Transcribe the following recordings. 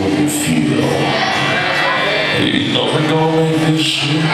what you feel. Ain't nothing gonna make this shit.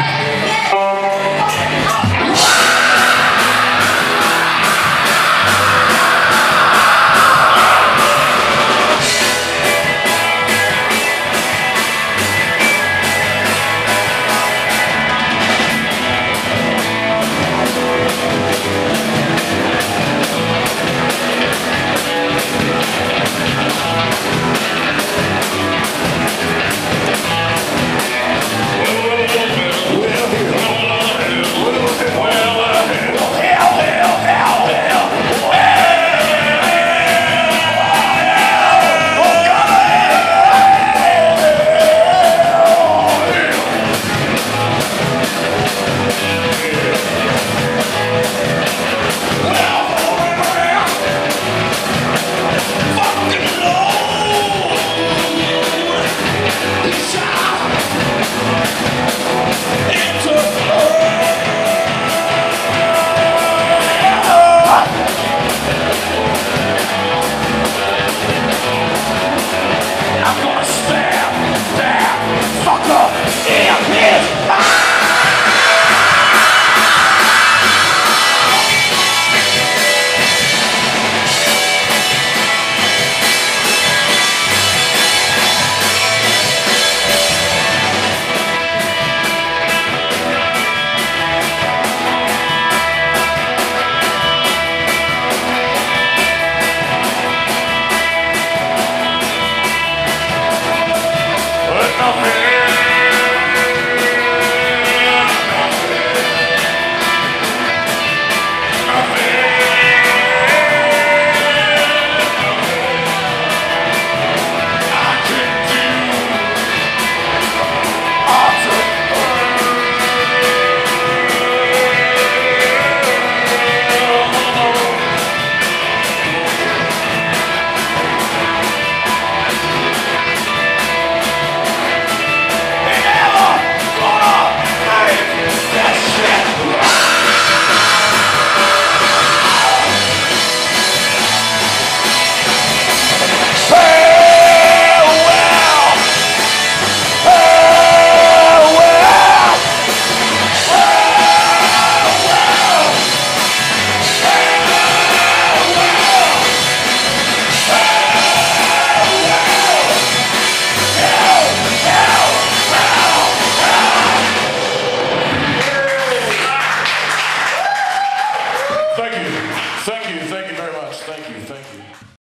Thank you very much. Thank you.